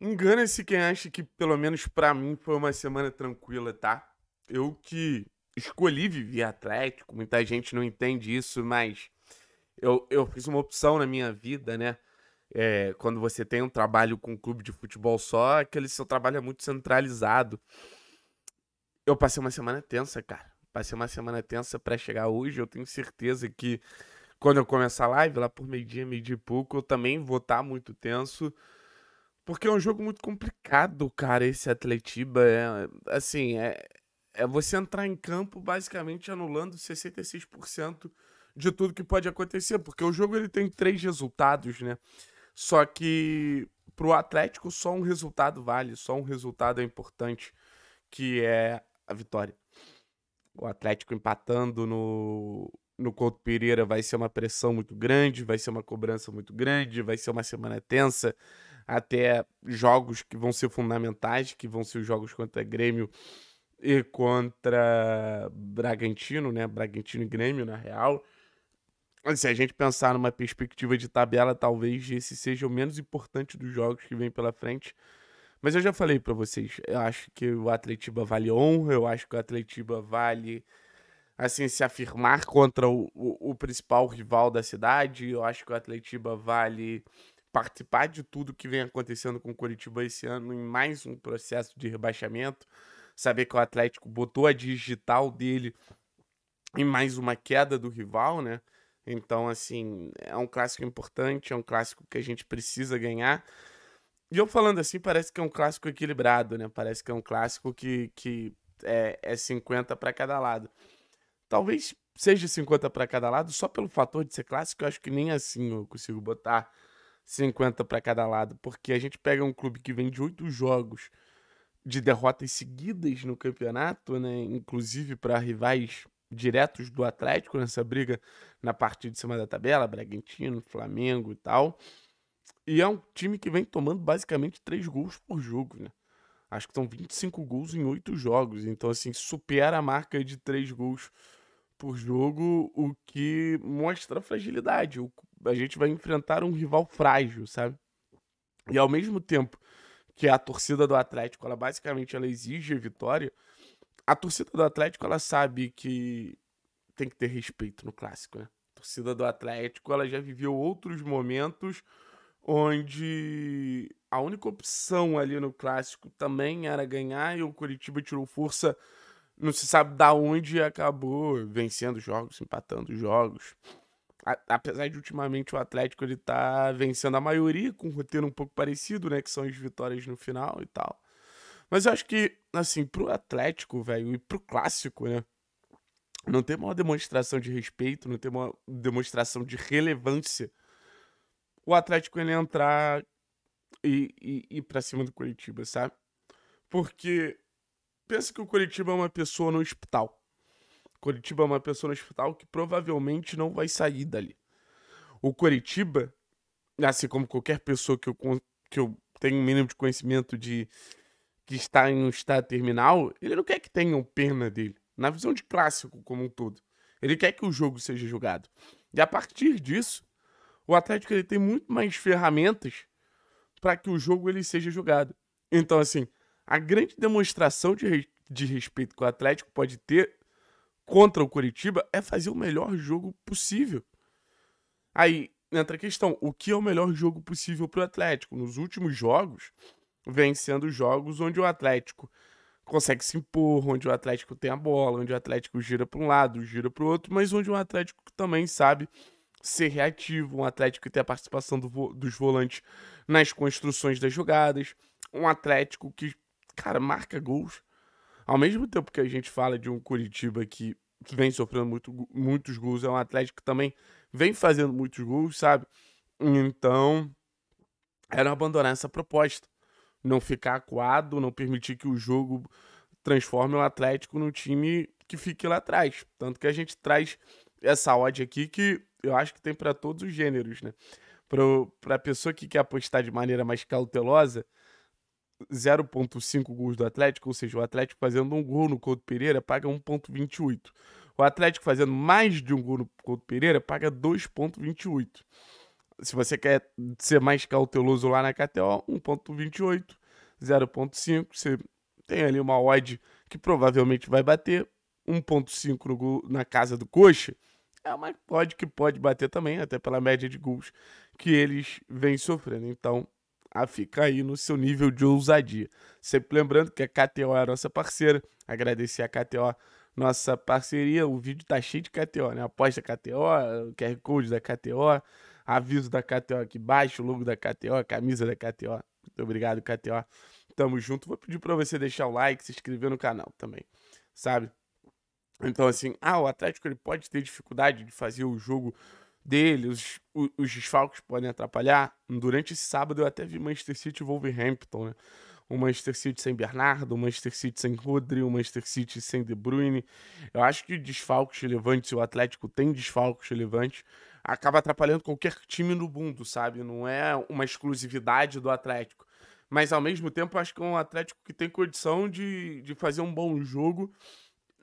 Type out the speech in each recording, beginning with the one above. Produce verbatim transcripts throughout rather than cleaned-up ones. Engana-se quem acha que, pelo menos pra mim, foi uma semana tranquila, tá? Eu que escolhi viver Atlético, muita gente não entende isso, mas eu, eu fiz uma opção na minha vida, né? É, quando você tem um trabalho com um clube de futebol só, aquele seu trabalho é muito centralizado. Eu passei uma semana tensa, cara. Passei uma semana tensa pra chegar hoje. Eu tenho certeza que quando eu começar a live, lá por meio-dia, meio-dia e pouco, eu também vou estar muito tenso. Porque é um jogo muito complicado, cara, esse Atletiba. É, assim, é, é você entrar em campo basicamente anulando sessenta e seis por cento de tudo que pode acontecer. Porque o jogo ele tem três resultados, né? Só que pro Atlético só um resultado vale, só um resultado é importante, que é a vitória. O Atlético empatando no, no Couto Pereira vai ser uma pressão muito grande, vai ser uma cobrança muito grande, vai ser uma semana tensa, até jogos que vão ser fundamentais, que vão ser os jogos contra Grêmio e contra Bragantino, né? Bragantino e Grêmio, na real. Se a gente pensar numa perspectiva de tabela, talvez esse seja o menos importante dos jogos que vem pela frente. Mas eu já falei pra vocês, eu acho que o Atletiba vale honra, eu acho que o Atletiba vale, assim, se afirmar contra o, o, o principal rival da cidade, eu acho que o Atletiba vale participar de tudo que vem acontecendo com o Coritiba esse ano em mais um processo de rebaixamento, saber que o Atlético botou a digital dele em mais uma queda do rival, né? Então, assim, é um clássico importante, é um clássico que a gente precisa ganhar. E eu falando assim, parece que é um clássico equilibrado, né? Parece que é um clássico que, que é, é cinquenta para cada lado. Talvez seja cinquenta para cada lado, só pelo fator de ser clássico, eu acho que nem assim eu consigo botar cinquenta para cada lado. Porque a gente pega um clube que vem de oito jogos de derrotas seguidas no campeonato, né? Inclusive para rivais diretos do Atlético, nessa briga na parte de cima da tabela, Bragantino, Flamengo e tal. E é um time que vem tomando basicamente três gols por jogo, né? Acho que são vinte e cinco gols em oito jogos. Então, assim, supera a marca de três gols por jogo, o que mostra a fragilidade. A gente vai enfrentar um rival frágil, sabe? E ao mesmo tempo que a torcida do Atlético, ela basicamente ela exige a vitória, a torcida do Atlético, ela sabe que tem que ter respeito no clássico, né? A torcida do Atlético, ela já viveu outros momentos onde a única opção ali no clássico também era ganhar, e o Coritiba tirou força, não se sabe da onde, e acabou vencendo jogos, empatando jogos. A, apesar de ultimamente o Atlético ele tá vencendo a maioria, com um roteiro um pouco parecido, né, que são as vitórias no final e tal. Mas eu acho que, assim, pro Atlético, velho, e pro clássico, né, não tem uma demonstração de respeito, não tem uma demonstração de relevância o Atlético ele entrar e, e ir pra cima do Coritiba, sabe? Porque pensa que o Coritiba é uma pessoa no hospital. O Coritiba é uma pessoa no hospital que provavelmente não vai sair dali. O Coritiba, assim como qualquer pessoa que eu, que eu tenho um mínimo de conhecimento de que está em um estado terminal, ele não quer que tenham pena dele, na visão de clássico como um todo. Ele quer que o jogo seja jogado. E a partir disso, o Atlético ele tem muito mais ferramentas para que o jogo ele seja jogado. Então, assim, a grande demonstração de, re... de respeito que o Atlético pode ter contra o Coritiba é fazer o melhor jogo possível. Aí entra a questão, o que é o melhor jogo possível para o Atlético? Nos últimos jogos, vem sendo jogos onde o Atlético consegue se impor, onde o Atlético tem a bola, onde o Atlético gira para um lado, gira para o outro, mas onde o Atlético também sabe ser reativo, um Atlético que tem a participação do vo- dos volantes nas construções das jogadas, um Atlético que, cara, marca gols. Ao mesmo tempo que a gente fala de um Coritiba que vem sofrendo muito, muitos gols, é um Atlético que também vem fazendo muitos gols, sabe? Então, era abandonar essa proposta, não ficar acuado, não permitir que o jogo transforme o Atlético num time que fique lá atrás. Tanto que a gente traz essa odd aqui que eu acho que tem para todos os gêneros, né? Para a pessoa que quer apostar de maneira mais cautelosa, zero vírgula cinco gols do Atlético, ou seja, o Atlético fazendo um gol no Couto Pereira paga um vírgula vinte e oito. O Atlético fazendo mais de um gol no Couto Pereira paga dois vírgula vinte e oito. se você quer ser mais cauteloso lá na K T O, um ponto vinte e oito, zero ponto cinco, você tem ali uma odd que provavelmente vai bater, um ponto cinco na casa do Coxa, é uma odd que pode bater também, até pela média de gols que eles vêm sofrendo, então a fica aí no seu nível de ousadia. Sempre lembrando que a K T O é a nossa parceira, agradecer a K T O nossa parceria, o vídeo tá cheio de K T O, né? Aposta K T O, Q R Code da K T O, aviso da K T O aqui embaixo, o logo da K T O, camisa da K T O. Muito obrigado, K T O. Tamo junto. Vou pedir pra você deixar o like, se inscrever no canal também, sabe? Então, assim, ah, o Atlético ele pode ter dificuldade de fazer o jogo dele, os, os, os desfalques podem atrapalhar. Durante esse sábado eu até vi Manchester City e Wolverhampton, né? O Manchester City sem Bernardo, o Manchester City sem Rodri, o Manchester City sem De Bruyne. Eu acho que desfalques relevantes, se o Atlético tem desfalques relevantes, acaba atrapalhando qualquer time no mundo, sabe? Não é uma exclusividade do Atlético. Mas, ao mesmo tempo, eu acho que é um Atlético que tem condição de, de fazer um bom jogo,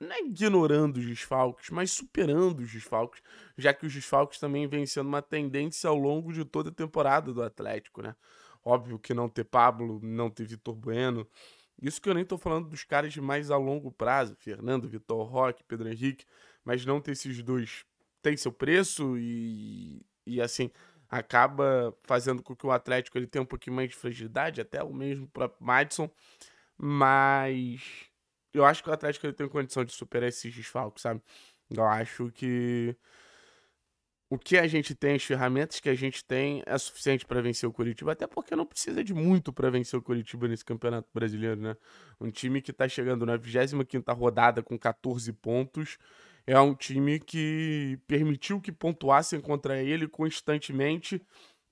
não é ignorando os desfalques, mas superando os desfalques, já que os desfalques também vem sendo uma tendência ao longo de toda a temporada do Atlético, né? Óbvio que não ter Pablo, não ter Vitor Bueno. Isso que eu nem tô falando dos caras de mais a longo prazo, Fernando, Vitor Roque, Pedro Henrique, mas não ter esses dois tem seu preço e, e assim, acaba fazendo com que o Atlético ele tenha um pouquinho mais de fragilidade, até o mesmo próprio Madson, mas eu acho que o Atlético ele tem condição de superar esses desfalques, sabe? Eu acho que o que a gente tem, as ferramentas que a gente tem, é suficiente para vencer o Coritiba, até porque não precisa de muito para vencer o Coritiba nesse Campeonato Brasileiro, né? Um time que tá chegando na vigésima quinta rodada com quatorze pontos, é um time que permitiu que pontuassem contra ele constantemente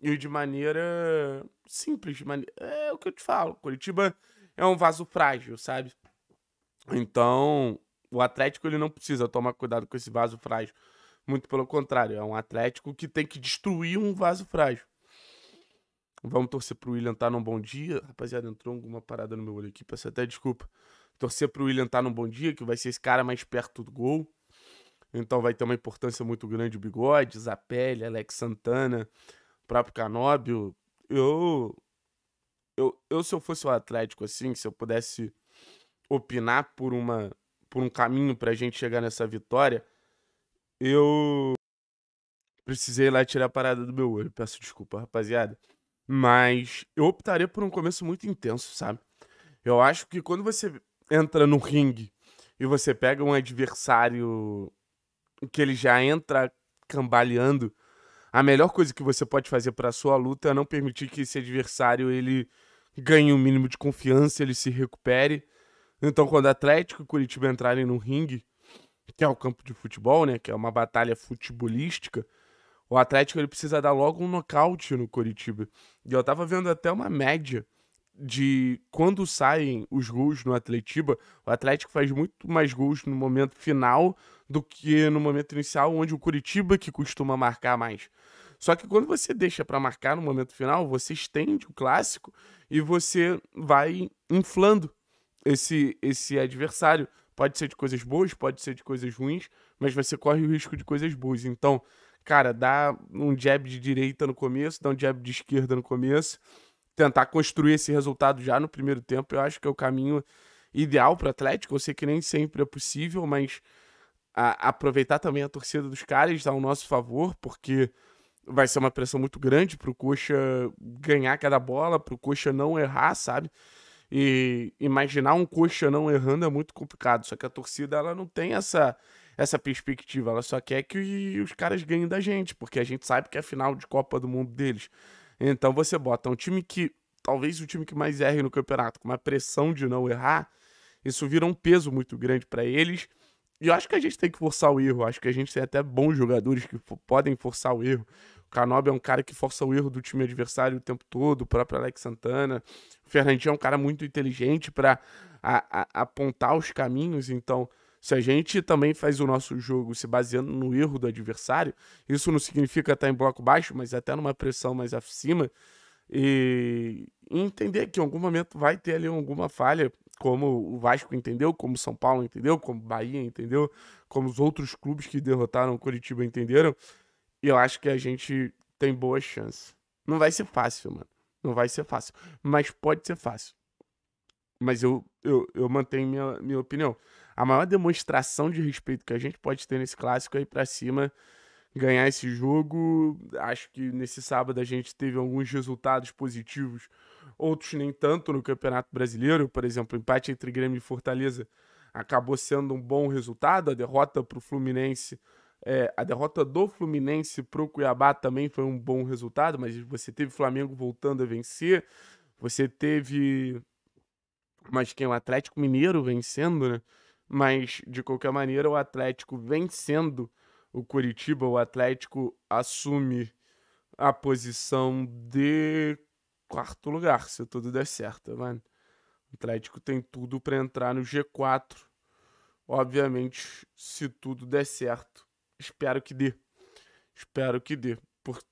e de maneira simples. De maneira... É o que eu te falo, Coritiba é um vaso frágil, sabe? Então, o Atlético ele não precisa tomar cuidado com esse vaso frágil. Muito pelo contrário, é um Atlético que tem que destruir um vaso frágil. Vamos torcer pro Willian estar num bom dia. Rapaziada, entrou alguma parada no meu olho aqui, peço até desculpa. Torcer pro Willian estar num bom dia, que vai ser esse cara mais perto do gol. Então vai ter uma importância muito grande o Bigode, Zapelli, Alex Santana, o próprio Canobbio. Eu, eu, eu, se eu fosse o Atlético, assim, se eu pudesse opinar por, uma, por um caminho pra gente chegar nessa vitória... Eu precisei ir lá tirar a parada do meu olho, peço desculpa, rapaziada. Mas eu optaria por um começo muito intenso, sabe? Eu acho que quando você entra no ringue e você pega um adversário que ele já entra cambaleando, a melhor coisa que você pode fazer para sua luta é não permitir que esse adversário ele ganhe o mínimo de confiança, ele se recupere. Então quando Atlético e Coritiba entrarem no ringue, que é o campo de futebol, né, que é uma batalha futebolística, o Atlético ele precisa dar logo um nocaute no Coritiba. E eu tava vendo até uma média de quando saem os gols no Atletiba, o Atlético faz muito mais gols no momento final do que no momento inicial, onde o Coritiba que costuma marcar mais. Só que quando você deixa para marcar no momento final, você estende o clássico e você vai inflando esse, esse adversário. Pode ser de coisas boas, pode ser de coisas ruins, mas você corre o risco de coisas boas. Então, cara, dá um jab de direita no começo, dá um jab de esquerda no começo, tentar construir esse resultado já no primeiro tempo, eu acho que é o caminho ideal para o Atlético. Eu sei que nem sempre é possível, mas a, aproveitar também a torcida dos caras dá o nosso favor, porque vai ser uma pressão muito grande para o Coxa ganhar cada bola, para o Coxa não errar, sabe? E imaginar um Coxa não errando é muito complicado, só que a torcida ela não tem essa, essa perspectiva, ela só quer que os caras ganhem da gente, porque a gente sabe que é a final de Copa do Mundo deles. Então você bota um time que, talvez o time que mais erre no campeonato, com uma pressão de não errar, isso vira um peso muito grande para eles, e eu acho que a gente tem que forçar o erro, acho que a gente tem até bons jogadores que podem forçar o erro. O Canobbio é um cara que força o erro do time adversário o tempo todo, o próprio Alex Santana. O Fernandinho é um cara muito inteligente para apontar os caminhos. Então, se a gente também faz o nosso jogo se baseando no erro do adversário, isso não significa estar em bloco baixo, mas até numa pressão mais acima, e entender que em algum momento vai ter ali alguma falha, como o Vasco entendeu, como o São Paulo entendeu, como o Bahia entendeu, como os outros clubes que derrotaram o Coritiba entenderam. E eu acho que a gente tem boa chance. Não vai ser fácil, mano. Não vai ser fácil. Mas pode ser fácil. Mas eu, eu, eu mantenho minha, minha opinião. A maior demonstração de respeito que a gente pode ter nesse clássico é ir pra cima, ganhar esse jogo. Acho que nesse sábado a gente teve alguns resultados positivos, outros nem tanto no Campeonato Brasileiro. Por exemplo, o empate entre Grêmio e Fortaleza acabou sendo um bom resultado. A derrota pro Fluminense, é, a derrota do Fluminense pro Cuiabá também foi um bom resultado, mas você teve Flamengo voltando a vencer, você teve... Mas quem? O Atlético Mineiro vencendo, né? Mas, de qualquer maneira, o Atlético vencendo o Coritiba, o Atlético assume a posição de quarto lugar, se tudo der certo, mano. O Atlético tem tudo para entrar no G quatro. Obviamente, se tudo der certo. Espero que dê. Espero que dê. Porque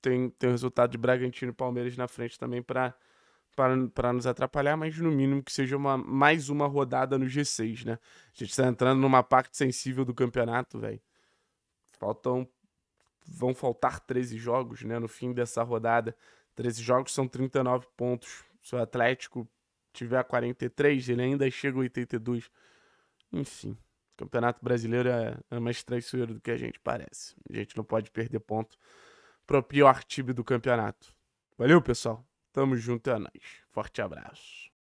tem, tem o resultado de Bragantino e Palmeiras na frente também para... para nos atrapalhar, mas no mínimo que seja uma, mais uma rodada no G seis, né? A gente tá entrando numa parte sensível do campeonato, velho. Faltam... Vão faltar treze jogos, né? No fim dessa rodada. treze jogos são trinta e nove pontos. Se o Atlético tiver quarenta e três, ele ainda chega a oitenta e dois. Enfim, o Campeonato Brasileiro é, é mais traiçoeiro do que a gente parece. A gente não pode perder ponto pro pior time do campeonato. Valeu, pessoal! Tamo junto, é nóis. Forte abraço.